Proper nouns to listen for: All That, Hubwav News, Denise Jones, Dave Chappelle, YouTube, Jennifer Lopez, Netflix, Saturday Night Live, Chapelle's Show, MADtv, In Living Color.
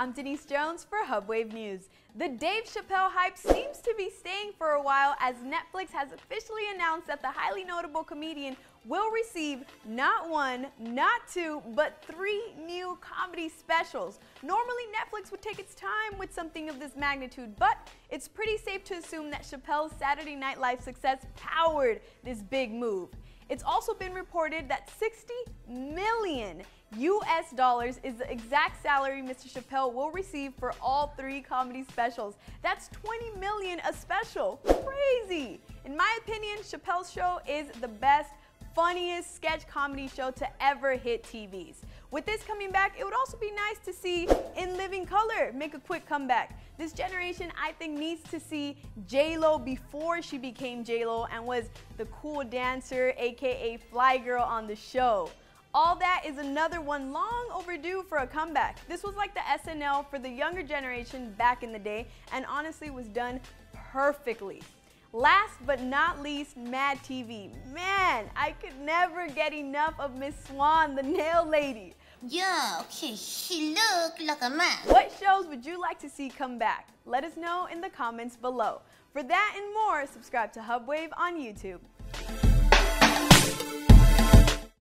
I'm Denise Jones for Hubwav News. The Dave Chappelle hype seems to be staying for a while, as Netflix has officially announced that the highly notable comedian will receive not one, not two, but three new comedy specials. Normally, Netflix would take its time with something of this magnitude, but it's pretty safe to assume that Chappelle's Saturday Night Live success powered this big move. It's also been reported that $60 million US is the exact salary Mr. Chappelle will receive for all three comedy specials. That's $20 million a special. Crazy! In my opinion, Chappelle's Show is the best, funniest sketch comedy show to ever hit TVs. With this coming back, it would also be nice to see In Living Color make a quick comeback. This generation, I think, needs to see J-Lo before she became J-Lo and was the cool dancer, aka Fly Girl, on the show. All That is another one long overdue for a comeback. This was like the SNL for the younger generation back in the day, and honestly was done perfectly. Last but not least, Mad TV. Man, I could never get enough of Miss Swan, the nail lady. Yeah, okay, she look like a man. What shows would you like to see come back? Let us know in the comments below. For that and more, subscribe to Hubwav on YouTube.